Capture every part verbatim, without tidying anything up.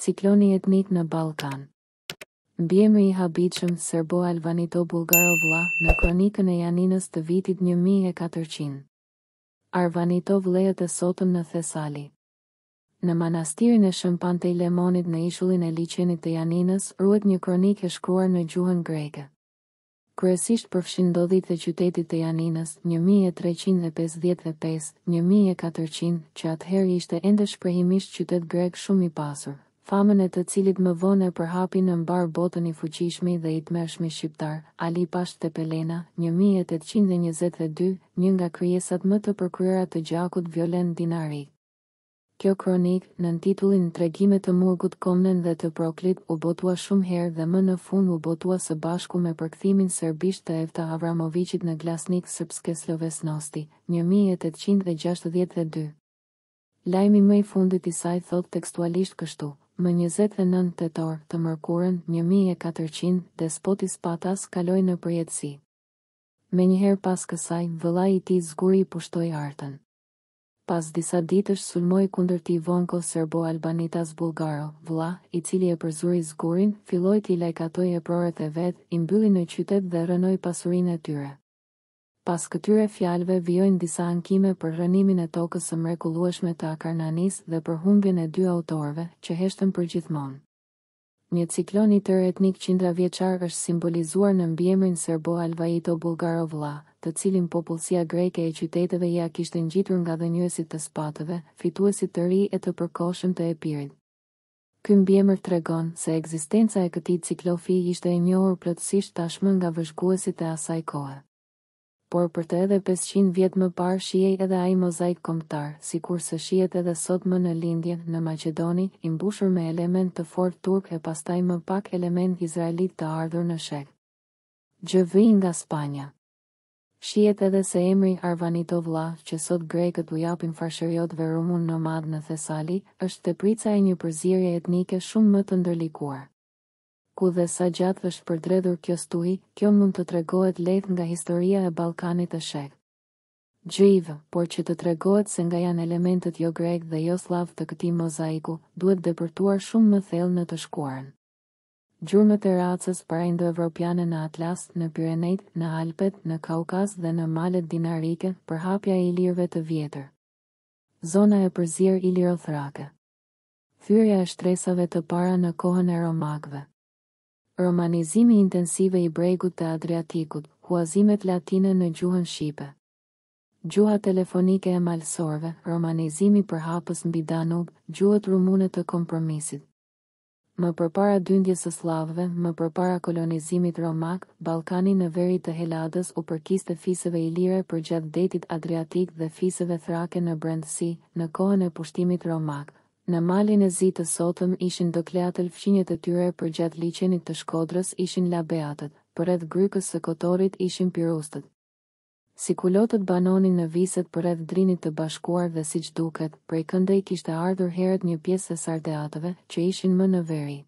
cikloni etnik në Balkan. Mbiemri i habitshëm serbo-alvanito-bullgarovlla në kronikën e Janinës të vitit një mijë e katërqind. Arvanitov lejet e sotëm në Thesali. Në manastirin e Shëmpantej Lemonit në ishullin e liçenit të Janinës ruhet një kronik e shkruar në gjuhën greke. Kryesisht përfshin ndodhit e qytetit të Janinës një mijë e treqind e pesëdhjetë e pesë - një mijë e katërqind, që atëherë ishte ende shprehimisht qytet grek shumë i pasur, famën e të cilit më vonë e përhapi në mbar botën i fuqishmi dhe i tmerrshmi shqiptar, Alipash Tepelena, një mijë e tetëqind e njëzet e dy, një nga krijesat më të përkryera të gjakut Violen Dinari. Kjo kronik, në titullin Tregime të Murgut Komnen dhe të Proklit, u botua shumë herë dhe më në fund u botua së bashku me përkthimin serbisht të Evta Havramoviçit në Glasnik Srpske slovesnosti, një mijë e tetëqind e gjashtëdhjetë e dy. Lajmi më i fundit i saj thot tekstualisht kështu: më njëzet e nëntë tetor të mërkurën një mijë e katërqind, despoti Spatas kaloi në përjetësi. Menjëherë pas kësaj, vëllai i tij zguri i pushtoi artën. Pas disa ditësh sulmoi kundër tij Vonko serbo-albanitas Bulgaro, vlla, i cili e përzuri zgurin, filloi t'i lajkatoi eproret e vet, i mbylli në qytet dhe rënoi pasurinë e tyre. Pas këtyre fjalëve vijojnë disa ankime për rënimin e tokës së mrekullueshme të Akarnanis dhe për humbjen e dy autorëve, që heshtën përgjithmonë. Një ciklon i tërë etnik qindravjeçar është simbolizuar në mbiemrin serbo-alvanito-bullgarovlla, të cilin popullsia greke e qyteteve ja kishte ngjitur nga dhënjuesit të spatëve, fituesit të ri e të përkohshëm të epirit. Ky mbiemër tregon se ekzistenca e këtij ciklofi ishte e njohur plotësisht tashmë nga vëzhguesit e asaj kohe. Por për të edhe pesëqind vjet më parë shihej edhe ai mozaik kombëtar, sikurse shihet edhe sot më në lindje në Maqedoni, i mbushur me element të fortë turk e pastaj më pak element izraelit të ardhur në shek. Gjëvi nga Spanja. Shihet edhe se emri Arvanitovlla, që sot grekët u japin farshëriotëve rumun nomad në Thesali, është teprica e një përzierje etnike shumë më të ndërlikuar. Ku dhe sa gjatë është përdredhur kjo stuhi, kjo mund të tregohet lehtë nga historia e Ballkanit të Shek. Gjivë, por që të tregohet se nga janë elementet jo grek dhe jo slav të këtij mozaiku, duhet depërtuar shumë më thellë në të shkuarën. Gjurmët e racës paraindoevropiane në Atlas, në Pyrenejt, në Alpet, në Kaukaz dhe në malet dinarike, përhapja e ilirëve të vjetër. Zona e përzier ilirothrake. Thyrja e shtresave të para në kohën e romakëve. Romanizimi intensive i bregut të Adriatikut, huazimet latine në gjuhën shqipe. Gjuha telefonike e malsorve, romanizimi përhapës mbi Danub, gjuhët rumune të kompromisit. Më përpara dyndjes së slavëve, më përpara kolonizimit romak, Ballkani në veri të Heladës u përkiste fisëve ilire përgjatë detit Adriatik dhe fisëve thrake në brendësi, në kohën e pushtimit romak. Në malin e zi të sotëm ishin dokleatël, fqinjet e tyre për gjatë liçenit të Shkodrës ishin labeatët, përreth grykës së kotorit ishin pirustët. Si kulotët banonin në viset përreth drinit të bashkuar dhe siç duket, prej këndej kishte ardhur herët një pjesë e sardeatëve që ishin më në veri.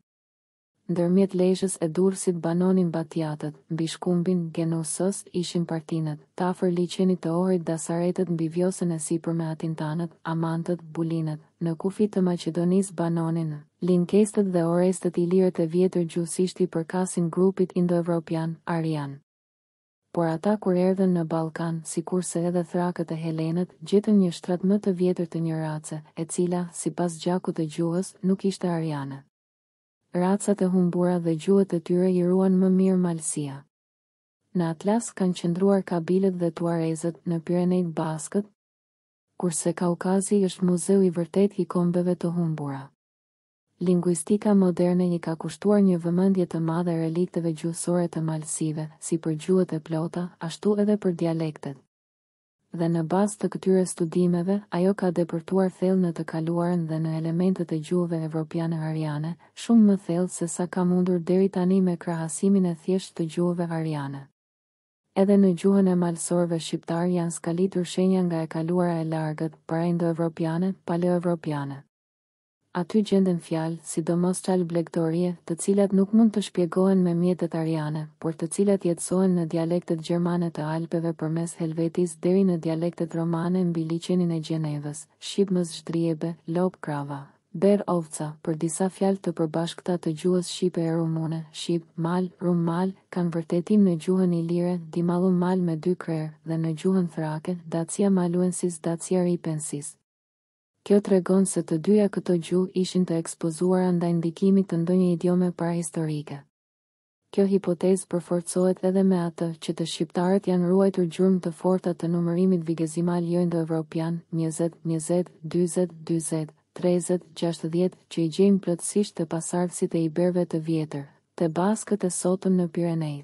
Ndërmjet leshës e Durrësit banonin batjatët, mbi shkumbin Genusës ishin partinët, tafër liçenit të Ohrit dasaretët, mbi vjosën e sipër me atintanët, amantët, bulinët. Në kufi të Maqedonis banonin, linkestët dhe orestët ilirët e vjetër gjusishti përkasin grupit indo-evropian, arian. Por ata kur erdhen në Balkan, si kurse edhe thrakët e Helenët, gjetën një shtrat më të vjetër të një race, e cila, si pas gjakut të gjuhës, nuk ishte ariane. Racat e humbura dhe gjuhët e tyre i ruan më mirë malësia. Në Atlas kanë qëndruar kabilët dhe tuarezët, në Pyrenejt baskët, kurse Kaukazi është muzeu i vërtet i kombeve të humbura. Linguistika moderne i ka kushtuar një vëmendje të madhe relikteve gjuhësore të malësive, si për gjuhët e plota, ashtu edhe për dialektet. Dhe në bazë të këtyre studimeve, ajo ka depërtuar thellë në të kaluarën dhe në elementet e gjuhëve evropiane ariane, shumë më thellë se sa ka mundur deri tani me krahasimin e thjesht të gjuhëve ariane. Edhe në gjuhën e malsorve shqiptar janë skalitur shenja nga e kaluara e largët, para indo-evropiane, paleo-evropiane. Aty gjenden fjalë, sidomos qalë blegtorie, të cilat nuk mund të shpjegohen me mjetet ariane, por të cilat jetësohen në dialektet gjermane të Alpeve përmes Helvetis deri në dialektet romane mbi liçenin e Gjenevës, shqip më zhdriebe, lop krava, Der Ovca, për disa fjalë të përbashkëta të gjuhës shqipe e rumune, shqip, mal, rum mal, kanë vërtetim në gjuhën ilire, dimallum mal me dy krerë, dhe në gjuhën thrake, dacia maluensis, dacia ripensis. Kjo tregon se të dyja këto gjuhë ishin të ekspozuara ndaj ndikimit të ndonjë idiome parahistorike. Kjo hipotezë përforcohet edhe me atë që të shqiptarët janë ruajtur gjurmë të forta të numërimit vigezimal jëndo-evropian njëzet, njëzet, njëzet, njëzet, njëzet, njëzet, njëzet, njëzet, që i gjejmë plotësisht të pasardhësit e iberëve të vjetër, të baskët e sotëm në Pirenej.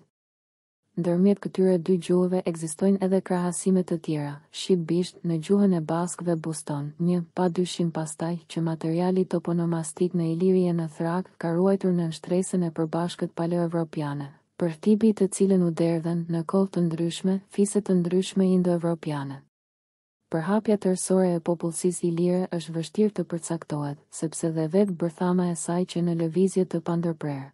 Ndërmjet këtyre dy gjuhëve ekzistojnë edhe krahasime të tjera. Shqip-bisht në gjuhën e baskëve buston, një padyshim pastaj që materiali toponomastik në Iliri e në Thrak ka ruajtur në shtresën e përbashkët paleoevropiane, për tipi të cilën u derdhen në kohë të ndryshme fise të ndryshme indo-evropiane. Përhapja tërësore e popullsisë ilire është vështirë të përcaktohet, sepse dhe vetë bërthama e saj që në lëvizje të pandërprerë.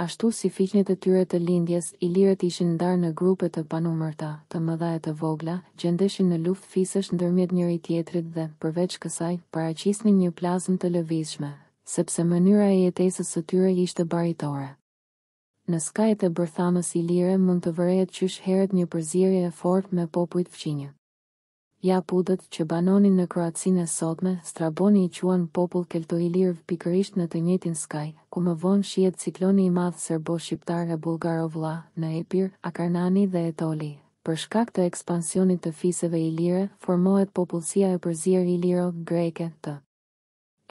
Ashtu si fiqnit e tyre të lindjes, ilirët ishin ndarë në grupe të panumërta, të mëdha e të vogla, gjendeshin në luftë fisesh ndërmjet njëri tjetrit dhe, përveç kësaj, paraqisnin një plazëm të lëvizshme, sepse mënyra e jetesës së tyre ishte baritore. Në skajet e bërthamës ilire mund të vërehet qysh herët një përzierje e fortë me popujt fqinj. Japudët që banonin në Kroacinë e sotme, Straboni i quan popull kelto-ilirëv pikërisht në të njëjtin skaj, ku më vonë shihet cikloni i madh serbo-shqiptar e bulgarovlla në Epir, Akarnani dhe Etoli. Për shkak të ekspansionit të fisëve ilire, formohet popullsia e përzier iliro-greke të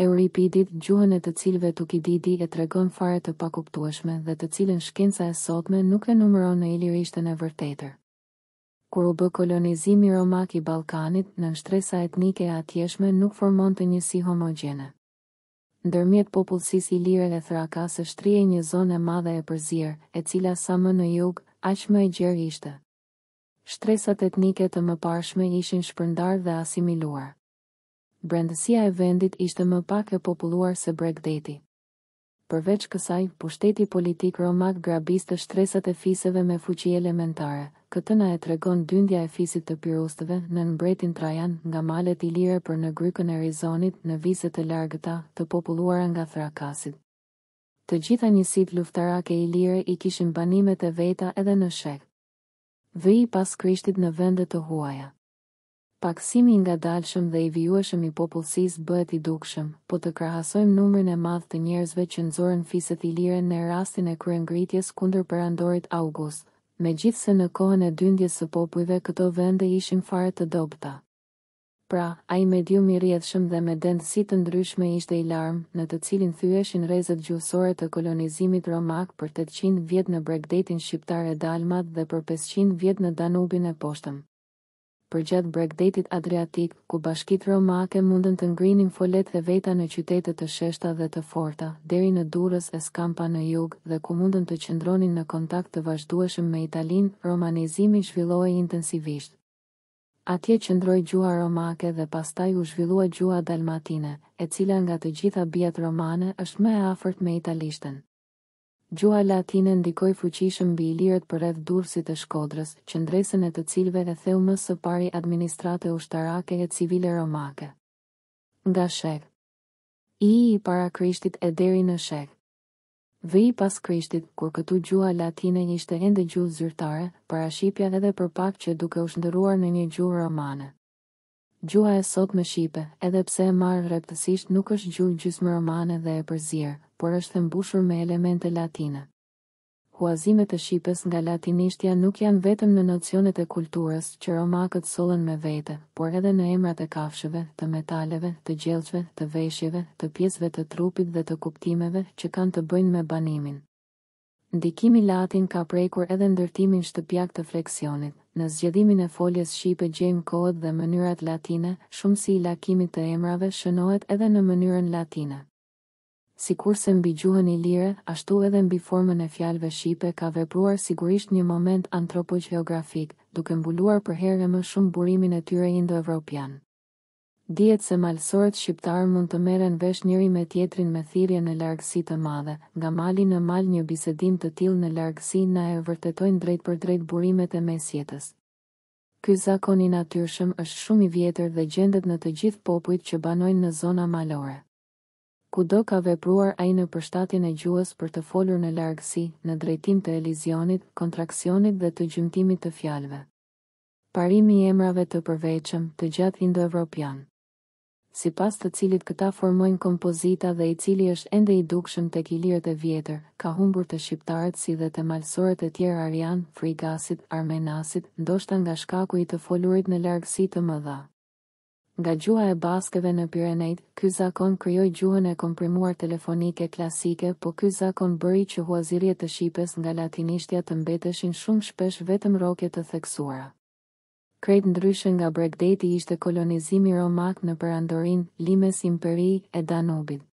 Euripidit, gjuhën e të cilëve Tukididi e tregon fare të pakuptueshme dhe të cilën shkenca e sotme nuk e numëron në ilirishtën e vërtetër. Kur u bë kolonizimi romak i Ballkanit, nënshtresa etnike e atjeshme nuk formonte njësi homogjene. Ndërmjet popullsisë ilire dhe thrakase shtrihej një zonë e madhe e përzier, e cila sa më në jug, aq më e gjerë ishte. Shtresat etnike të mëparshme ishin shpërndarë dhe asimiluar. Brendësia e vendit ishte më pak e populluar se Bregdeti. Përveç kësaj, pushteti politik romak grabiste shtresat e fisëve me fuqi elementare. Këtë na e tregon dyndja e fisit të pirustëve në mbretin Trajan nga malet ilire për në grykën e Rizonit në viset e largëta të populluara nga thrakasit. Të gjitha njësit luftarake ilire i kishin banimet e veta edhe në Shek. Vij pas Krishtit në vendet të huaja. Paksimi nga dalshëm dhe i vijueshëm i popullsisë bëhet i dukshëm, po të krahasojmë numrin e madh të njerëzve që nxorën fiset ilire në rastin e kryengritjes kundër perandorit August, megjithse në kohën e dyndjes së popujve këto vende ishin fare të dobta. Pra, ai medium i rrjedhshëm dhe me dendësi të ndryshme ishte i larm, në të cilin thyeshin rrezet gjuhësore të kolonizimit romak për tetëqind vjet në Bregdetin shqiptar e Dalmat dhe për pesëqind vjet në Danubin e poshtëm. Përgjatë Bregdetit Adriatik, ku bashkitë romake mundën të ngrinin folet e veta në qytete të sheshta dhe të forta, deri në Durrës e Skampa në jug dhe ku mundën të qëndronin në kontakt të vazhdueshëm me Italinë, romanizimi zhvillohej intensivisht. Atje qëndroi gjuha romake dhe pastaj u zhvillua gjuha dalmatine, e cila nga të gjitha bijat romane është më e afërt me italishtën. Gjuha latine ndikoi fuqishëm mbi ilirët përreth Durrësit e Shkodrës, qendresën e të cilëve e theu më së pari administrate ushtarake e civile romake. Nga Shek. I i para Krishtit e deri në Shek. Vij pas Krishtit, kur këtu gjuha latine ishte ende gjuhë zyrtare, parashqipja edhe për pak që duke u shndërruar në një gjuhë romane. Gjuha e sotme shqipe, edhe pse e marrë rreptësisht nuk është gjuhë gjysmë romane dhe e përzier, por është mbushur me elemente latine. Huazimet e shqipes nga latinishtja nuk janë vetëm në nocionet e kulturës që romakët sollën me vete, por edhe në emrat e kafshëve, të metaleve, të gjelçve, të veshjeve, të pjesëve të trupit dhe të kuptimeve që kanë të bëjnë me banimin. Ndikimi latin ka prekur edhe ndërtimin shtëpiak të fleksionit. Në zgjedimin e foljes shqipe gjejmë kohët dhe mënyrat latine, shumë si i lakimit të emrave shënohet edhe në mënyrën latine. Sikurse mbi gjuhën ilire, ashtu edhe mbi formën e fjalëve shqipe ka vepruar sigurisht një moment antropogeografik, duke mbuluar për herë më shumë burimin e tyre indo-evropian. Dihet se malsorët shqiptar mund të merren vesh njëri me tjetrin me thirrje në largësi të madhe, nga mali në mal një bisedim të tillë në largësi na e vërtetojnë drejt për drejt burimet e mesjetës. Ky zakon i natyrshëm është shumë i vjetër dhe gjendet në të gjithë popujt që banojnë në zona malore. kudo ka vepruar ai në përshtatjen e gjuhës për të folur në largësi, në drejtim të elizionit, kontraksionit dhe të gjymtimit të fjalëve. Parimi i emrave të përveçëm të gjatë indo-evropian, sipas të cilit këta formojnë kompozita dhe i cili është ende i dukshëm tek ilirët e vjetër, ka humbur të shqiptarët si dhe të malsorët e tjerë arian, frigasit, armenasit, ndoshta nga shkaku i të folurit në largësi të mëdha. Nga gjuha e baskeve në Pirenejt, ky zakon krijoi gjuhën e komprimuar telefonike klasike, po ky zakon bëri që huazirjet të shqipes nga latinishtja të mbeteshin shumë shpesh vetëm rroke të theksuara. Krejt ndryshe nga Bregdeti ishte kolonizimi romak në Perandorin, limes imperi e Danubit.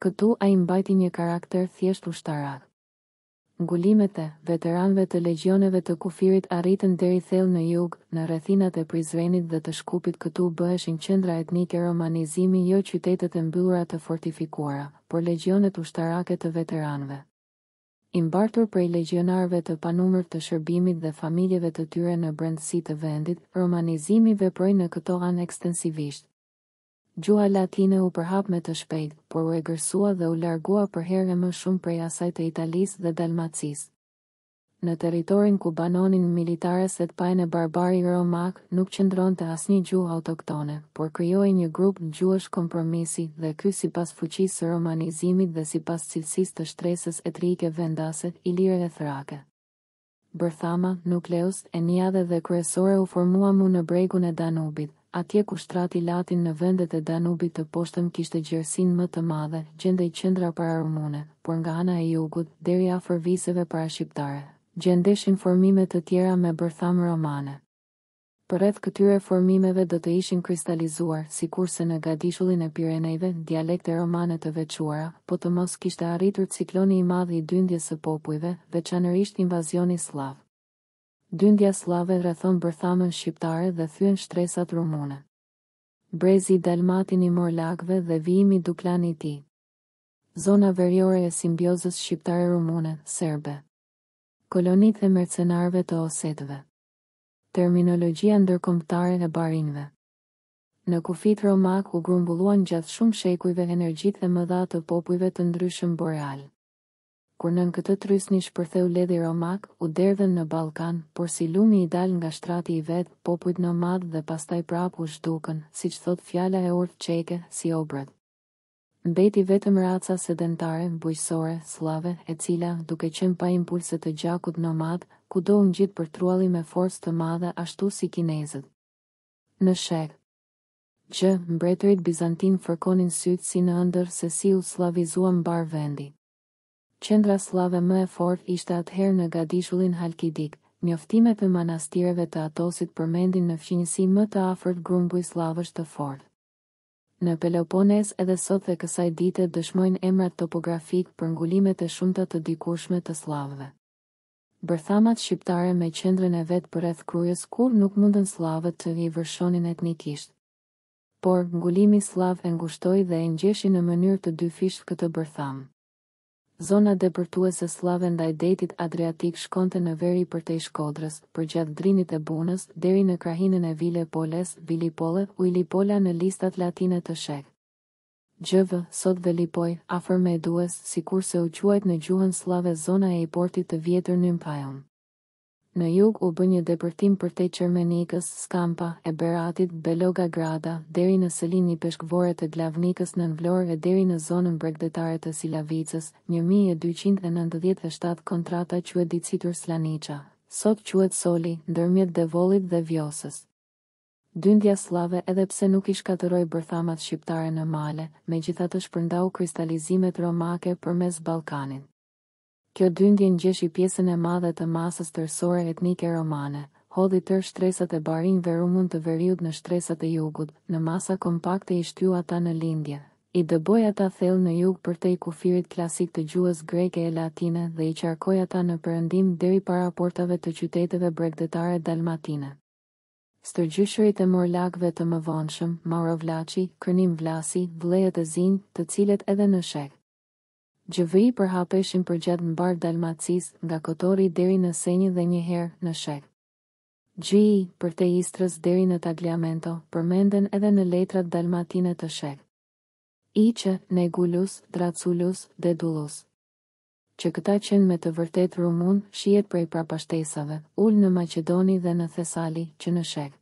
Këtu ai mbajti një karakter thjesht ushtarak. Ngulimet e veteranëve të legioneve të kufirit arritën deri thellë në jug, në rrethinat e Prizrenit dhe të Shkupit këtu bëheshin qendra etnike romanizimi jo qytetet e mbyllura të fortifikuara, por legionet ushtarake të veteranëve. I mbartur prej legionarëve të panumër të shërbimit dhe familjeve të tyre në brendësi të vendit, romanizimi veproi në këto anë ekstensivisht. Gjuha latine u përhap me të shpejt, por u egërsua dhe u largua për herë më shumë prej asaj të Italisë dhe Dalmacisë. Në territorin ku banonin militares e të pajnë e barbari romak, nuk qëndronte asnjë gjuhë autoktone, por krijoi një grup gjuhësh kompromisi dhe ky sipas fuqisë së romanizimit dhe sipas cilësisë të shtresës etrike vendase, ilire e thrake. Bërthama, Nukleus, Eniade dhe kryesore u formua mu në bregun e Danubit. Atje ku shtrati latin në vendet e Danubit të poshtëm kishte gjersin më të madhe, gjendej qendra pararumune, por nga ana e jugut, deri afër viseve parashqiptare, gjendeshin formime të tjera me bërtham romane. Përreth këtyre formimeve do të ishin kristalizuar, sikurse në gadishullin e Pirenejve, dialekte romane të veçuara, po të mos kishte arritur cikloni i madh i dyndjes së popujve, veçanërisht invazioni slav. Dyndja slave rrethon bërthamën shqiptare dhe thyen shtresat rumune. Brezi i Dalmatin i Morlakëve dhe vijimi duklani i tij. Zona veriore e simbiozës shqiptare-rumune, serbe. Kolonitë e mercenarëve të osetëve. Terminologjia ndërkombëtare e barinëve. Në kufit romak u grumbulluan gjatë shumë shekujve energjitë e mëdha të popujve të ndryshëm boreal. Kur nën këtë trysnish përtheu ledhi romak, u derdhen në Balkan, por si lumi i dal nga shtrati i vet, popujt nomad dhe pastaj prap u zhdukën, siç thot fjala e Orth çeke, si obrët. Mbeti vetëm raca sedentare, bujqësore, slave, e cila, duke qenë pa impulse të gjakut nomad, kudo u ngjit për trualli me forcë të madhe ashtu si kinezët. Në shek. Gjë, mbretërit bizantin fërkonin sytë si në ëndër se si u slavizuan mbar vendi. Qendra slave më e fort ishte atëherë në gadishullin Halkidik, njoftimet e manastireve të Athosit përmendin në fshinjësi më të afërt grumbuj slavësh të fort. Në Peloponez edhe sot dhe kësaj dite dëshmojnë emrat topografik për ngulimet e shumta të dikurshme të slavëve. Bërthamat shqiptare me qendrën e vet përreth krujës kur nuk mundën slavët të i vërshonin etnikisht. Por, ngulimi slav e ngushtoi dhe e ngjeshi në mënyrë të dyfishtë këtë bërtham. Zona depërtuese slave ndaj detit Adriatik shkonte në veri përtej Shkodrës, përgjatë drinit e Bunës, deri në krahinën e Vilipoles, Vilipole, u Ilipola në listat latine të shek. Gjëvë, sot Velipoj, afër Medues, sikurse u quajt në gjuhën slave zona e i portit të vjetër Nympaion. Në jug u bë një depërtim përtej Çermenikës, Skampa, e Beratit, Beloga Grada, deri në sëlin i peshkëvore të Glavnikës nën Vlorë e deri në zonën bregdetare të Silavicës, një mijë e dyqind e nëntëdhjetë e shtatë kontrata quhet dicitur Slaniqa, sot quhet Soli, ndërmjet Devollit dhe Vjosës. Dyndja slave edhe pse nuk i shkatëroi bërthamat shqiptare në male, megjithatë shpërndau kristalizimet romake përmes Ballkanit. Kjo dyndje ngjeshi pjesën e madhe të masës tërësore etnike romane, hodhi tërë shtresat e barinëve rumun të veriut në shtresat e jugut, në masa kompakte i shtyu ata në lindje. I dëboi ata thellë në jug përtej kufirit klasik të gjuhës greke e latine dhe i qarkoi ata në perëndim deri para portave të qyteteve bregdetare dalmatine. Stërgjyshërit e morlakëve të mëvonshëm, Maurovlaçi, Krnim Vlasi, vllejët e zinj, të cilet edhe në shek. Gjëvëri përhapeshin përgjatë mbar Dalmacis, nga Kotori deri në Senjë dhe njëherë në Shek. Gjii, përtej Istrës deri në Tagliamento, përmenden edhe në letrat dalmatine të Shek. Iqe, Negulus, Draculus dhe Dullus. Që këta qenë me të vërtet Rumun, shihet prej prapashtesave, ul në Macedoni dhe në Thesali, që në Shek.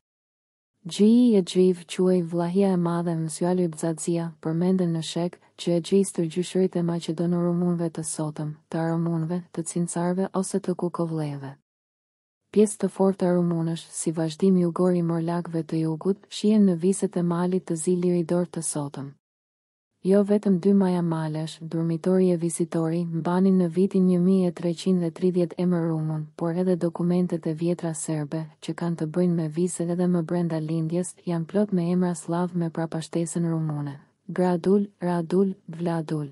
Gjii e Gjiv quaj Vlahia e madhe në Sjalu i Bzadzia, përmenden në Shek, që e gjisë të gjyshrit e Macedonë Rumunve të sotëm, të Rumunve, të Cincarve ose të Kukovleve. Pjesë të fortë e Rumunësh, si vazhdim jugor i Morlakve të jugut, shihen në viset e malit të Ziliridor të sotëm. Jo vetëm dy maja malesh, durmitori e vizitori, mbanin në vitin një mijë e treqind e tridhjetë emër Rumun, por edhe dokumentet e vjetra serbe, që kanë të bëjnë me viset edhe më brenda lindjes, janë plot me emra slav me prapashtesën rumune. Gradul, Radul, Vladul.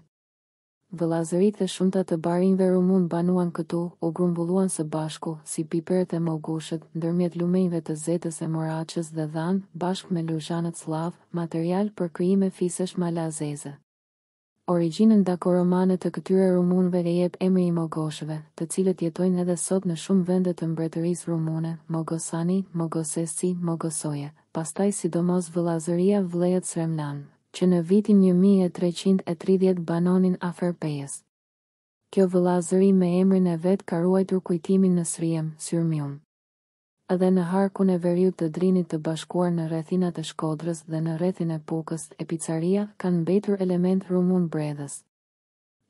Vëllazërit e shumta të barinjve rumun banuan këtu, u grumbulluan së bashku, si piperet e mogushët, ndërmjet lumenjve të Zetës e Moraqës dhe Dhan, bashkë me luzhanët slav, material për krijime fisesh malazeze. Origjinën dakoromane të këtyre rumunëve e jep emri i mogoshëve, të cilët jetojnë edhe sot në shumë vende të mbretërisë rumune, Mogosani, Mogosesi, Mogosoje, pastaj sidomos vëllazëria Vlejet Sremlan, që në vitin një mijë e treqind e tridhjetë banonin afer Pejes. Kjo vëllazëri me emrin e vetë ka ruajtur kujtimin në Sriem, Syrmium. Edhe në harkun e veriut të Drinit të bashkuar në rrethinat e Shkodrës dhe në rrethin e Pukës, e Picaria kanë mbetur element rumun bredhës.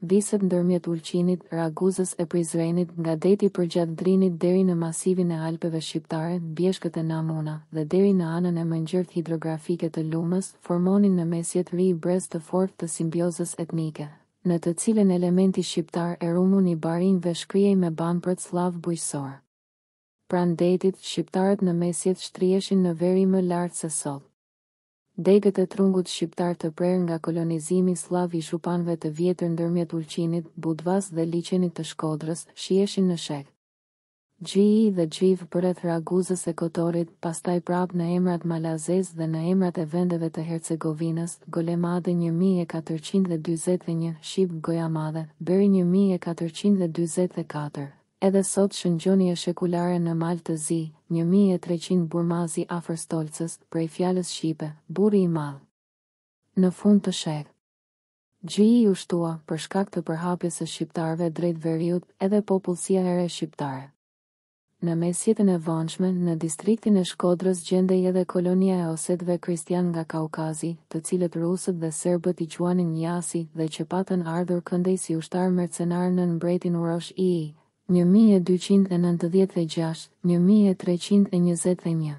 Viset ndërmjet Ulqinit, Raguzës e Prizrenit, nga deti përgjatë Drinit deri në masivin e Alpeve shqiptare, bjeshkët e Namuna, dhe deri në anën e mëngjërt hidrografike të Lumës, formonin në mesjetëri i brez të fortë të simbiozës etnike, në të cilën elementi shqiptar e rumun i barinjve shkrihej me banpërt slav bujqësor. Pran detit, shqiptarët në mesjet shtrieshin në veri më lartë se sot. Degët e trungut shqiptar të prerë nga kolonizimi slav i shupanve të vjetër ndërmjet Ulqinit, Budvas dhe Liçenit të Shkodrës, shieshin në Shek. Gjii dhe Gjiv përreth Raguzës e Kotorit, pastaj prap në emrat malazez dhe në emrat e vendeve të Hercegovinës, Golemade një mijë e katërqind e dyzet e një, Shqip Gojamade, Beri një mijë e katërqind e dyzet e katër. Edhe sot shëngjoni e shekulare në Mal të Zi, një mijë e treqind Burmazi afër Stolcës, prej fjalës shqipe, burri i madh. Në fund të Shek. Gjii u shtua për shkak të përhapjes së shqiptarëve drejt veriut edhe popullsia e re shqiptare. Në mesjetën e vonshme, në distriktin e Shkodrës gjendej edhe kolonia e osetëve kristian nga Kaukazi, të cilët rusët dhe serbët i quanin Jasi dhe që patën ardhur këndej si ushtar mercenar në mbretin Urosh i i. një mijë e dyqind e nëntëdhjetë e gjashtë, një mijë e treqind e njëzet e një.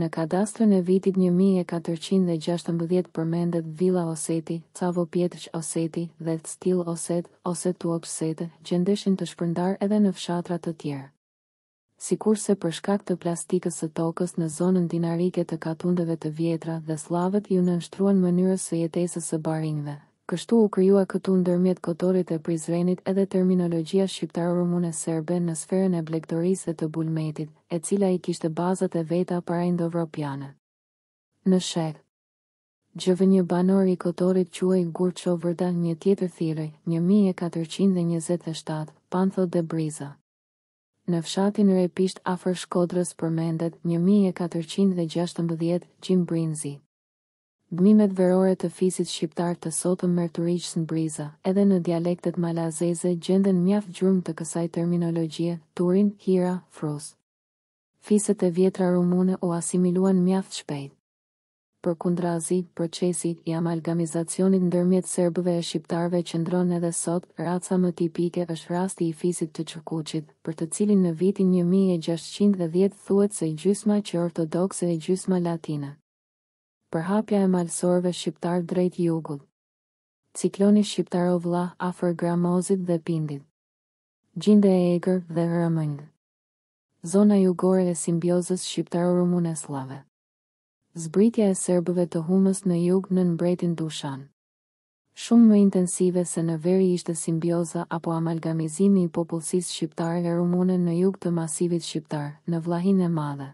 Në kadastrën e vitit një mijë e katërqind e gjashtëmbëdhjetë përmendet Villa Oseti, Cavo Pjetrç Oseti dhe Stil Oset, Osetu Oksete, gjendeshin të shpërndar edhe në fshatra të tjerë. Sikurse për shkak të plastikës së tokës në zonën dinarike të katundeve të vjetra dhe slavët ju nënshtruan mënyrës së jetesës së barinjve. Kështu u kryua këtu ndërmjet Kotorit e Prizrenit edhe terminologjia shqiptaro-rumune-serbe në sferën e blegdorisë të Bulmetit, e cila i kishte bazat e veta para indo-evropiane. Në Shek. Gjëvë një banor i Kotorit quaj Gurço Vërda, një tjetër thirrej, një mijë e katërqind e njëzet e shtatë, Pantho de Briza. Në fshatin Repisht afër Shkodrës përmendet një mijë e katërqind e gjashtëmbëdhjetë Gjimbrinzi. Dmimet verore të fisit shqiptar të sotëm mërturiqës në Briza, edhe në dialektet malazeze gjenden mjaft gjurmë të kësaj terminologjie, Turin, Hira, Frus. Fiset e vjetra rumune u asimiluan mjaft shpejt. Për kundrazi, procesi i amalgamizacionit ndërmjet serbëve e shqiptarve qëndron edhe sot, raca më tipike është rasti i fisit të Çukuçit, për të cilin në vitin një mijë e gjashtëqind e dhjetë thuhet se gjysma që ortodokse e gjysma latine. Përhapja e malsorve shqiptar drejt jugut. Cikloni shqiptarovlla afër Gramozit dhe Pindit. Gjinde e egër dhe rëmëngë. Zona jugore e simbiozës shqiptaro-rumune-slave. Zbritja e serbëve të humës në jug në mbretin Dushan. Shumë më intensive se në veri ishte simbioza apo amalgamizimi i popullsisë shqiptare e rumune në jug të masivit shqiptar, në Vllahinë e Madhe.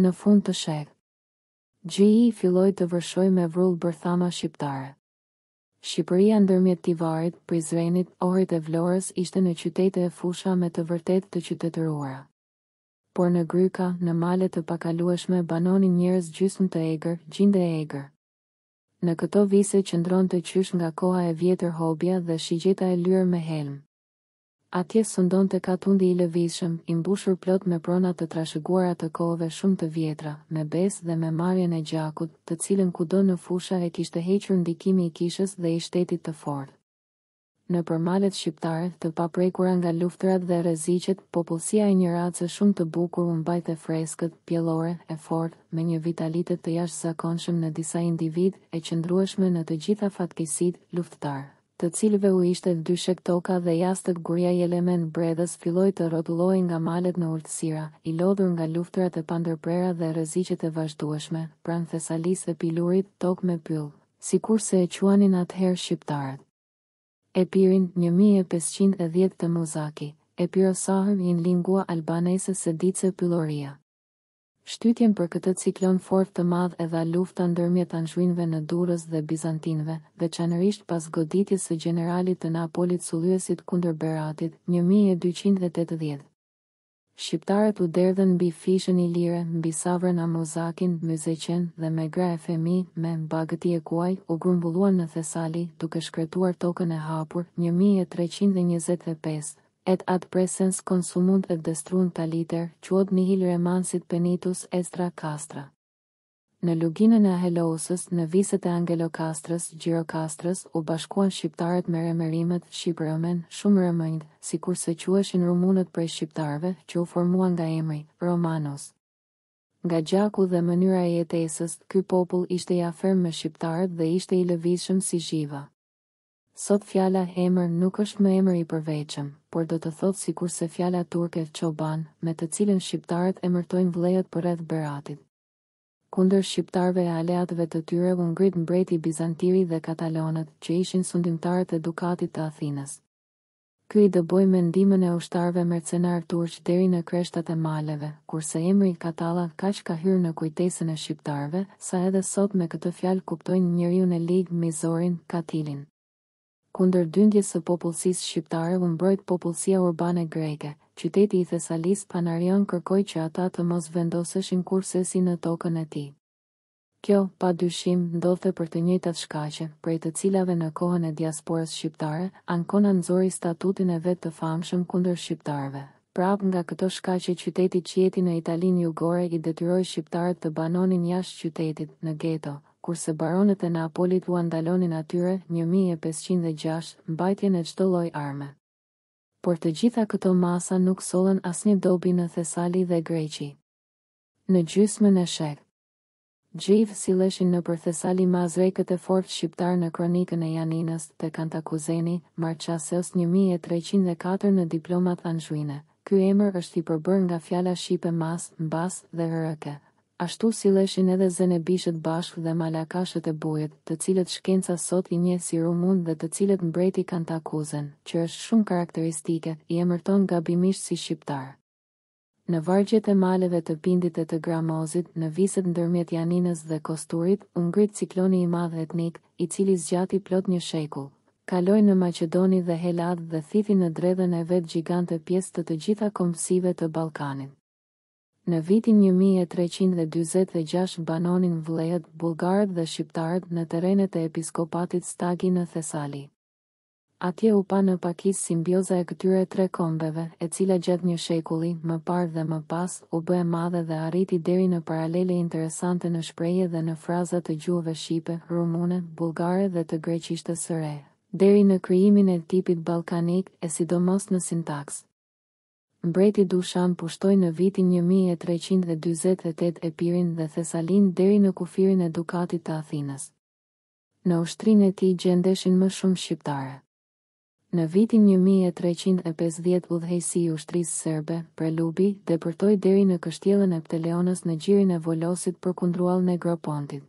Në fund të Shek. Gjii filloi të vërshoj me vrull bërthama shqiptare. Shqipëria ndërmjet Tivarit, Prizrenit, Ohrit e Vlorës ishte në qytete e fusha me të vërtet të qytetëruara. Por në Gryka, në male të pakalueshme banonin njerëz gjysmë të egër, gjinde e egër. Në këto vise qëndronte qysh nga koha e vjetër hobja dhe shigjeta e lyrë me helm. Atje sundonte katundi i lëvizshëm, i mbushur plot me prona të trashëguara të kohëve shumë të vjetra, me besë dhe me marrjen e gjakut, të cilën kudo në fusha e kishte hequr ndikimi i kishës dhe i shtetit të fortë. Në përmalet shqiptare, të paprekura nga luftrat dhe rreziqet, popullsia e një race shumë të bukur u mbajte freskët, pjellore, e fortë, me një vitalitet të jashtëzakonshëm në disa individ, e qëndrueshme në të gjitha fatkeqësitë luftëtare, të cilëve u ishte dyshek toka dhe jastët guria i element bredhës filloi të rrotulloi nga malet në urtësira, i lodhur nga luftrat e pandërprera dhe rreziqet e vazhdueshme, pranë Thesalisë e Pilurit, tokë me pyll, sikurse e quanin atëherë shqiptarët. Epirin një mijë e pesëqind e dhjetë të Muzaki, Epirosahem in lingua albanese sedice Piloria. Shtytjen për këtë ciklon fort të madh e dha lufta ndërmjet anxhuinëve në Durrës dhe Bizantinëve, veçanërisht pas goditjes së gjeneralit të Napolit sullyesit kundër Beratit, një mijë e dyqind e tetëdhjetë. Shqiptarët u derdhen mbi fishën ilire, mbi Savrën Amuzakin, Myzeqen dhe Megra e Femi, me Mbagëti e Kuaj, u grumbulluan në Thesali, duke shkretuar tokën e hapur, një mijë e treqind e njëzet e pesë. Et ad presens consumunt et destruunt taliter, quod nihil remansit penitus extra castra. Në luginën e Helosës, në viset e Angelo Kastrës, Gjirokastërës, u bashkuan shqiptarët me remerimet Shqip-Romen, shumë rëmënjt, si kur se queshin rumunët prej shqiptarëve, që u formuan nga emri Romanos. Nga gjaku dhe mënyra e jetesës, ky popull ishte i afërm me shqiptarët dhe ishte i lëvizshëm si zhiva. Sot fjala emër nuk është më emër i përveçëm, por do të thotë sikurse fjala turke çoban, me të cilën shqiptarët emërtojnë vllejët përreth Beratit. Kundër shqiptarëve e aleatëve të tyre u ngrit mbreti bizantiri dhe katalonët, që ishin sundimtarët e dukatit të Athinës. Ky i dëboi mendimin e ushtarëve mercenar turq deri në kreshtat e maleve, kurse emri katalla kaq ka hyrë në kujtesën e shqiptarëve, sa edhe sot me këtë fjalë kuptojnë njeriu në ligë mizorin, katilin. Kundër dyndjes së popullsisë shqiptare u mbrojt popullsia urbane greke, qyteti i Thesalisë Panarion kërkoi që ata të mos vendoseshin kurse si në tokën e tij. Kjo, padyshim, ndodhte për të njëjtat shkaqe, prej të cilave në kohën e diasporës shqiptare, Ankona nxori statutin e vet të famshëm kundër shqiptarëve. Prap nga këto shkaqe qyteti që jeti në Italinë jugore i detyroi shqiptarët të banonin jashtë qytetit, në geto, kurse baronët e Napolit u andalonin atyre një mijë e pesëqind e gjashtë mbajtjen e çdo lloji arme. Por të gjitha këto masa nuk sollën asnjë dobi në Thesali dhe Greqi. Në gjysmën e shekut Gjiv silleshin nëpër Thesali mazrekët e fortë shqiptar në kronikën e Janinës te Kantakuzeni, Marçaseos një mijë e treqind e katër në diplomat anxhuine. Ky emër është i përbërë nga fjala shqipe mas, mbas dhe hërëke. Ashtu silleshin edhe zenebishët bashkë dhe malakashët e bujit, të cilët shkenca sot i njeh si rumun dhe të cilët mbreti Kantakuzen, që është shumë karakteristike, i emërton gabimisht si shqiptar. Në vargjet e maleve të Pindit e të Gramozit, në viset ndërmjet Janinës dhe Kosturit, u ngrit cikloni i madh etnik, i cili zgjati plot një shekull. Kaloi në Maqedoni dhe Helad dhe thithi në dredhën e vet gjigante pjesë të të gjitha kombësive të Ballkanit. Në vitin një mijë e treqind e dyzet e gjashtë banonin vllejët bulgarët dhe shqiptarët në terrenet e episkopatit Stagi në Thesali. Atje u pa në pakisë simbioza e këtyre tre kombeve, e cila gjatë një shekulli, më parë dhe më pas, u bë e madhe dhe arriti deri në paralele interesante në shprehje dhe në fraza të gjuhëve shqipe, rumune, bulgare dhe të greqishtës së re, deri në krijimin e tipit ballkanik e sidomos në sintaks. Mbreti Dushan pushtoi në vitin një mijë e treqind e dyzet e tetë Epirin dhe Thesalin deri në kufirin e dukatit të Athinës. Në ushtrinë e tij gjendeshin më shumë shqiptare. Në vitin një mijë e treqind e pesëdhjetë udhëheqësi i ushtrisë serbe, Prelubi, depërtoi deri në kështjellën e Pteleonës në gjirin e Volosit përkundruar Negropontit.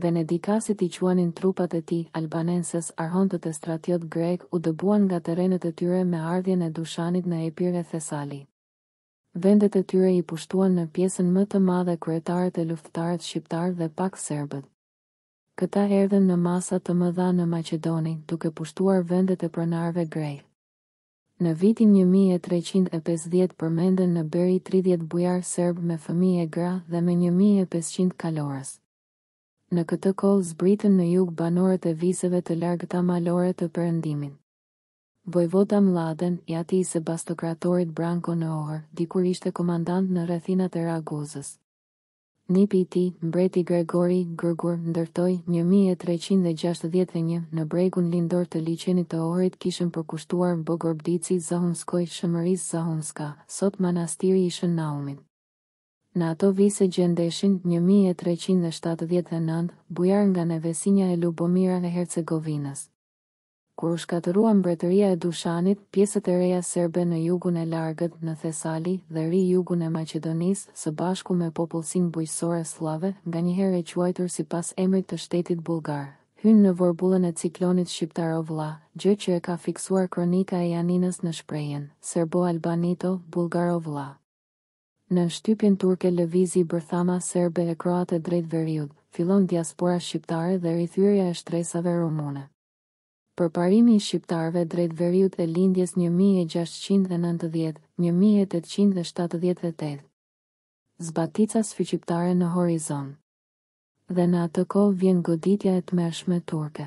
Venedikasit i quanin trupat e tij albanenses, arhontët e stratiot grek u dëbuan nga terrenet e tyre me ardhjen e Dushanit në Epir e Thesali. Vendet e tyre i pushtuan në pjesën më të madhe kryetarët e luftëtarët shqiptar dhe pak serbët. Këta erdhen në masa të mëdha në Maqedoni, duke pushtuar vendet e pronarëve grek. Në vitin një mijë e treqind e pesëdhjetë përmenden në Beri tridhjetë bujarë serb me fëmijë e gra dhe me një mijë e pesëqind kalorës. në këtë kohë zbritën në jug banorët e vizëve të largëta malore të perëndimin. Vojvoda Mladen, i ati i sebastokratorit Branko në Ohr, dikur ishte komandant në rrethinat e Raguzës. Nipi i tij, mbreti Gregori Gërgur, ndërtoi një mijë e trecëqind e gjashtëdhjetë e një në bregun lindor të liçenit të Ohrit kishën përkushtuar Bogorbdici Zahumskoj shëmërisë Zahumska, sot manastiri i Shën Naumit. Në ato vise gjendeshin një mijë e trecëqind e shtatëdhjetë e nëntë bujar nga nevesinja e Lubomira e Hercegovinës. Kur u shkatërua mbretëria e Dushanit, pjesët e reja serbe në jugun e largët në Thesali dhe ri jugun e Maqedonisë, së bashku me popullsinë bujqësore slave, nganjëherë e quajtur sipas emrit të shtetit bullgar, hyn në vorbullën e ciklonit shqiptarovlla, gjë që e ka fiksuar kronika e Janinës në shprehjen Serbo-Albanito bullgarovlla. Në shtypjen turke lëvizi bërthama serbe e kroate drejt veriut, fillon diaspora shqiptare dhe rithyrja e shtresave rumune. Përparimi i shqiptarëve drejt veriut e lindjes një mijë e gjashtëqind e nëntëdhjetë deri në një mijë e tetëqind e shtatëdhjetë e tetë. Zbatica sfyqiptare në horizon. Dhe në atë kohë vjen goditja e tmerrshme turke.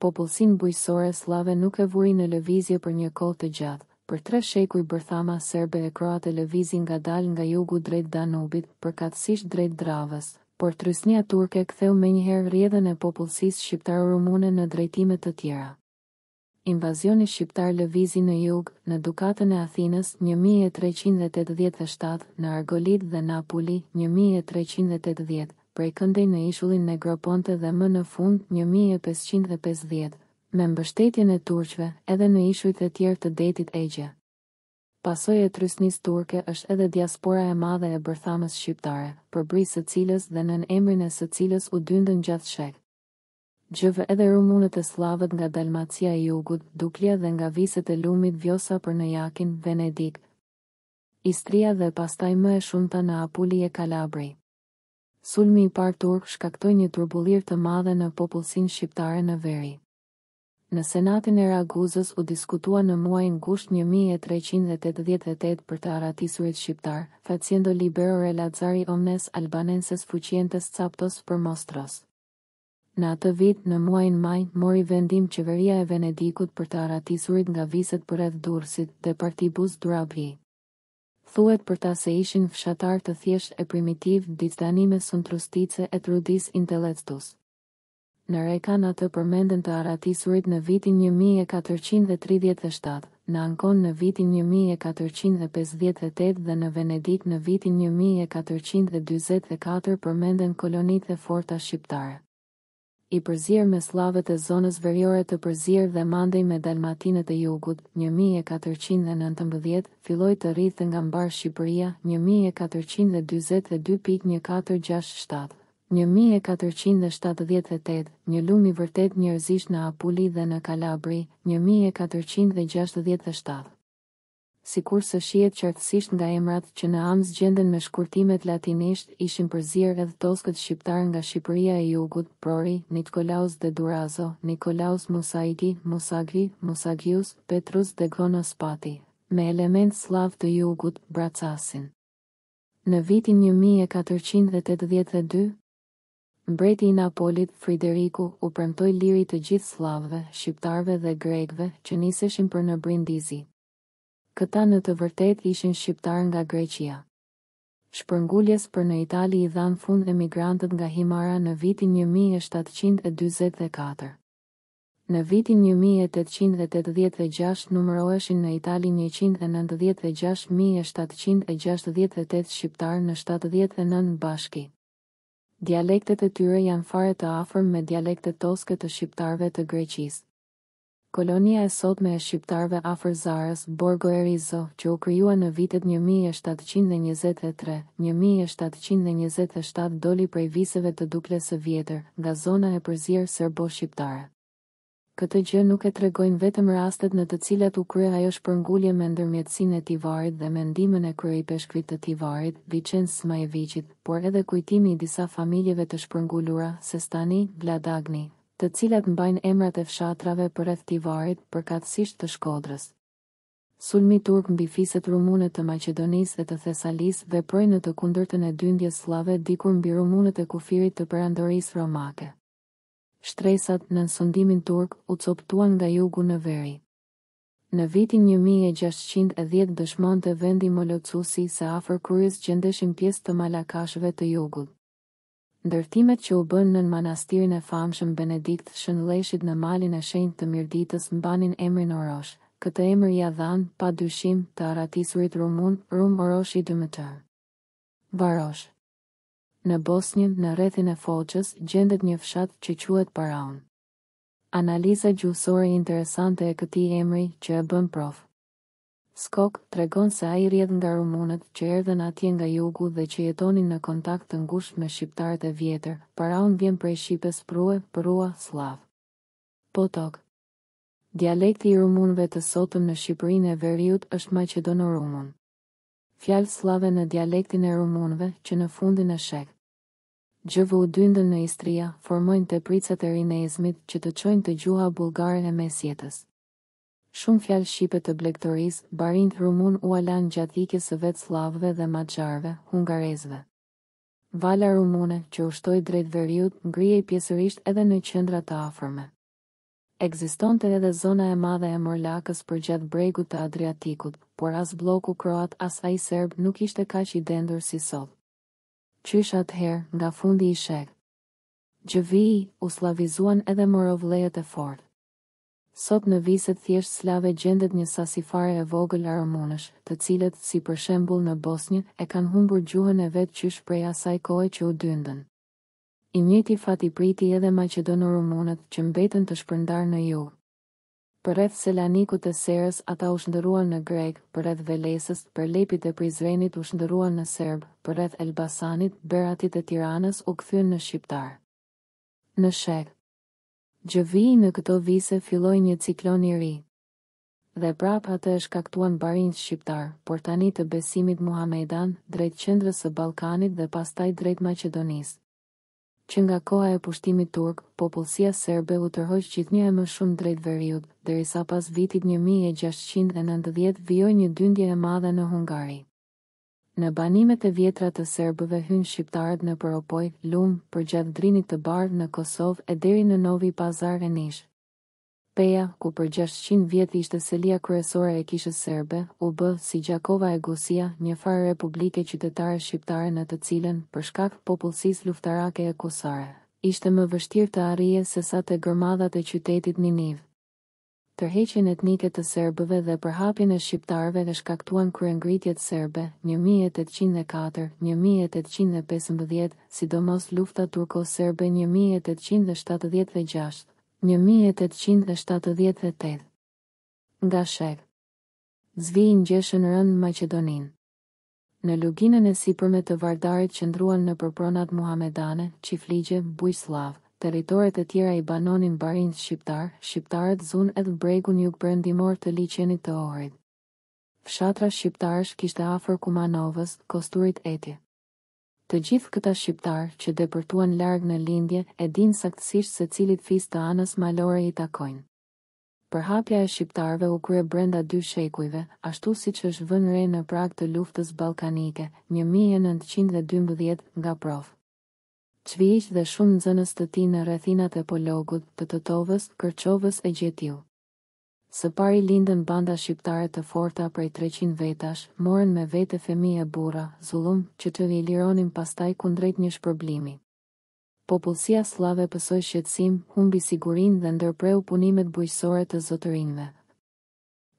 Popullsinë bujqësore slave nuk e vuri në lëvizje për një kohë të gjatë. Për tre shekuj bërthama serbe e kroate lëvizin ngadalë nga jugu drejt Danubit, përkatësisht drejt Dravës, por trysnia turke ktheu menjëherë rrjedhën e popullsisë shqiptaro-rumune në drejtime të tjera. Invazioni shqiptar lëvizi në jug, në dukatën e Athinës një mijë e trecëqind e tetëdhjetë e shtatë, në Argolit dhe Napoli një mijë e trecëqind e tetëdhjetë, prej këndej në ishullin Negroponte dhe më në fund një mijë e pesëqind e pesëdhjetë. Me mbështetjen e turqve edhe në ishujt e tjerë të detit Egje. Pasojë e trysnisë turke është edhe diaspora e madhe e bërthamës shqiptare, përbrisë së cilës dhe nën emrin e së cilës u dyndën gjatë shek. Gjëve edhe rumunët e slavët nga Dalmacia e jugut, Duklia dhe nga viset e lumit vjosa për në Jakin, Venedik, Istria dhe pastaj më e shumta në Apuli e Kalabri. Sulmi i parë turk shkaktoi një turbullir të madhe në popullsinë shqiptare në veri. Në senatin e Raguzës u diskutua në muajin gusht një mijë e trecëqind e tetëdhjetë e tetë për të arratisurit shqiptar, faciendo libero relazari omnes albanenses fuqientes captos për mostros. Në atë vit, në muajin maj, mori vendim qeveria e Venedikut për të arratisurit nga viset përreth Durrësit dhe partibus Durrëbi. Thuhet për ta se ishin fshatar të thjesht e primitiv dicdanime sunt rustice et rudis intellectus. Në rekan atë përmenden të arratisurit në vitin një mijë e katërqind e tridhjetë e shtatë, në Ankon në vitin një mijë e katërqind e pesëdhjetë e tetë dhe në Venedik në vitin një mijë e katërqind e dyzet e katër përmenden kolonitë e forta shqiptare. I përzier me slavët e zonës veriore të përzier dhe mandej me dalmatinët e jugut, një mijë e katërqind e nëntëmbëdhjetë, filloi të rrithë nga mbar Shqipëria, një mijë e katërqind e dyzet e dy pikë një mijë katërqind e gjashtëdhjetë shtatë. një mijë e katërqind e shtatëdhjetë e tetë, një lum i vërtet njerëzish në Apuli dhe në Kalabri, një mijë e katërqind e gjashtëdhjetë e shtatë. Sikur së shihet qartësisht nga emrat që në am zgjenden me shkurtimet latinisht, ishin përzier edhe toskët shqiptar nga Shqipëria e jugut, Prori, Nikolaus dhe Durazo, Nikolaus Musaiki, Musagri, Musagius, Petrus dhe Gonospati, me element slav të jugut, Bracasin. Në vitin një mijë e katërqind e tetëdhjetë e dy, mbreti i Napolit, Frideriku, u premtoi liri të gjithë slavëve, shqiptarëve dhe grekëve që niseshin për në Brindizi. Këta në të vërtetë ishin shqiptar nga Greqia. Shpërnguljes për në Itali i dhan fund emigrantët nga Himara në vitin një mijë e shtatëqind e dyzet e katër. Në vitin një mijë e tetëqind e tetëdhjetë e gjashtë numëroheshin në Itali njëqind e nëntëdhjetë e gjashtë mijë e shtatëqind e gjashtëdhjetë e tetë shqiptar në shtatëdhjetë e nëntë bashki. Dialektet e tyre janë fare të afërm me dialektet toske të shqiptarëve të Greqisë. Kolonia e sotme e shqiptarëve afër Zarës, Borgo Erizo, që u krijua në vitet një mijë e shtatëqind e njëzet e tre deri në një mijë e shtatëqind e njëzet e shtatë doli prej viseve të Dukles së Vjetër, nga zona e përzier serbo-shqiptare. Këtë gjë nuk e tregojnë vetëm rastet në të cilat u krye ajo shpërngulje me ndërmjetësinë e Tivarit dhe me ndihmën e kryepeshkujt të Tivarit, Vicenc Smajeviçit, por edhe kujtimi i disa familjeve të shpërngulura, Sestani, Vladagni, të cilat mbajnë emrat e fshatrave përreth Tivarit, përkatësisht të Shkodrës. Sulmi turk mbi fiset rumune të Maqedonisë dhe të Thesalisë veproi në të kundërtën e dyndjes slave dikur mbi rumunët e kufirit të perandorisë romake. Shtresat në nënsundimin turk u coptuan nga jugu në veri. Në vitin një mijë e gjashtëqind e dhjetë dëshmonte vendi Molocusi se afër kryes gjendeshin pjesë të malakashëve të jugut. Ndërtimet që u bën në manastirin e famshëm Benedikt Shënleshit në malin e shenjtë të Mirditës mbanin emrin Orosh. Këtë emër ia dhanë pa dyshim të arratisurit rumun, Rum Oroshi dymbëtar. Varosh. Në Bosnjë, në rrethin e Foçës, gjendet një fshat që quhet Paraun. Analiza gjuhësore interesante e këtij emri që e bën Profesor Skok tregon se ai rrjedh nga rumunët që erdhën atje nga jugu dhe që jetonin në kontakt të ngushtë me shqiptarët e vjetër. Paraun vjen prej shqipes prue, prua, slav. Potok. Dialekti i rumunëve të sotëm në Shqipërinë e Veriut është maqedono-rumun. Fjalë slave në dialektin e rumunëve që në fundin e shek. Gjëvu u dyndën në Istria, formojnë tepricat e rinezmit që të çojnë të gjuha bulgare e mesjetës. Shumë fjalë shqipe të blegtorisë, barinth rumun u alan gjatë ikjes së vet slavëve dhe maxarëve, hungarezëve. Vala rumune që ushtoi drejt Veriut ngrihej pjesërisht edhe në qendra të afërme. Ekzistonte edhe zona e madhe e Morlakës përgjatë bregut të Adriatikut, por as bloku kroat as ai serb nuk ishte kaq i dendur si sot. Qysh atëherë, nga fundi i shek. Gjëvii u slavizuan edhe morovlejet e fortë. Sot në viset thjesht slave gjendet një sasi fare e vogël rumunësh, të cilët, si për shembull në Bosnjë, e kanë humbur gjuhën e vet qysh prej asaj kohe që u dyndën. I njëjti fati priti edhe maqedono-rumunët që mbetën të shpërndar në jug. Përreth Selanikut e Serës ata u shndëruan në grek, përreth Velesës, për Lepit e Prizrenit u shndëruan në serb, përreth Elbasanit, Beratit e Tiranës u kthyen në shqiptar. Në shek. Gjëvii në këto vise filloi një ciklon i ri. Dhe prap atë e shkaktuan barinj shqiptar, por tani të besimit muhamedan, drejt qendrës së Ballkanit dhe pastaj drejt Maqedonisë. Që nga koha e pushtimit turk, popullsia serbe u tërhoq gjithnjë më shumë drejt veriut, derisa pas vitit një mijë e gjashtëqind e nëntëdhjetë vijoi një dyndje e madhe në Hungari. Në banimet e vjetra të serbëve hynë shqiptarët në Propoj, Lum, përgjatë Drinit të Bardhë në Kosovë e deri në Novi Pazar e Nish. Peja, ku për gjashtëqind vjet ishte selia kryesore e kishës serbe, u bë, si Gjakova e Gusia, një farë republike qytetare shqiptare në të cilën, për shkak popullsisë luftarake e kusare, ishte më vështirë të arrije se sa të gërmadhat e qytetit Niniv. Tërheqjen etnike të serbëve dhe përhapjen e shqiptarëve dhe shkaktuan kryengritjet serbe, një mijë e tetëqind e katër - një mijë e tetëqind e pesëmbëdhjetë, sidomos lufta turko-serbe një mijë e tetëqind e shtatëdhjetë e gjashtë. një mijë e tetëqind e shtatëdhjetë e tetë. Nga shek. Zvii ngjeshën rënd Maqedoninë. Në luginën e sipërme të Vardarit qëndruan në përpronat muhamedane, çifligje, bujë slav, territoret e tjera i banonin barinj shqiptar, shqiptarët zunë edhe bregun jugperëndimor të liçenit të Ohrit. Fshatra shqiptarësh kishte afër Kumanovës, Kosturit etj. Të gjithë këta shqiptarë që depërtuan larg në lindje e din saktësisht se cilit fis të anës malore i takojnë. Përhapja e shqiptarëve u krye brenda dy shekujve, ashtu siç është vënë re në prag të luftës ballkanike, një mijë e nëntëqind e dymbëdhjetë nga profesor Çviq dhe shumë nxënës të tij në rrethinat e Pologut, të Tetovës, Kërçovës e Gjetiu. Së pari lindën banda shqiptare të forta prej treqind vetash, morën me vete fëmijë e burra, zullum, që të ilironin pastaj kundrejt një shpërblimi. Popullsia slave pësoj shqetësim, humbi sigurinë dhe ndërpreu punimet bujqësore të zotërinjve.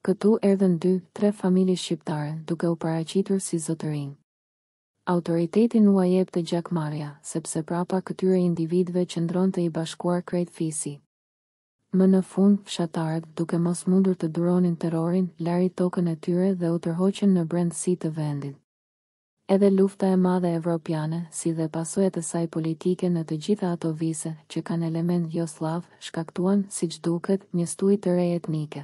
Këtu erdhën dy, tre familje shqiptare, duke u paraqitur si zotërinj. Autoritetin u ajep të gjakmarrja, sepse prapa këtyre individve qëndronte i bashkuar krejt fisi. Më në fund, fshatarët, duke mos mundur të duronin terrorin, lari tokën e tyre dhe u tërhoqën në brendësi të vendit. Edhe lufta e madhe evropiane, si dhe pasojat e saj politike në të gjitha ato vise, që kanë element jugoslav, shkaktuan, siç duket, një stuj të re etnike.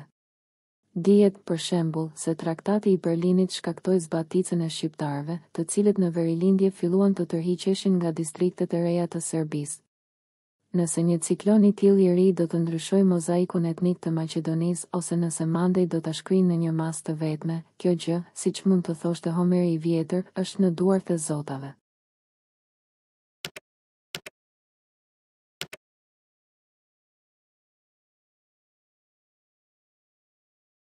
Dihet, për shembull, se Traktati i Berlinit shkaktoi zbaticën e shqiptarëve, të cilët në verilindje filluan të tërhiqeshin nga distriktet e reja të Serbisë. nëse një ciklon I tillë I ri do të ndryshoj mozaikun etnik të Maqedonisë ose nëse mandej do ta shkrijnë në një masë të vetme, kjo gjë, siç mund të thoshte Homeri I vjetër, është në duart e zotave.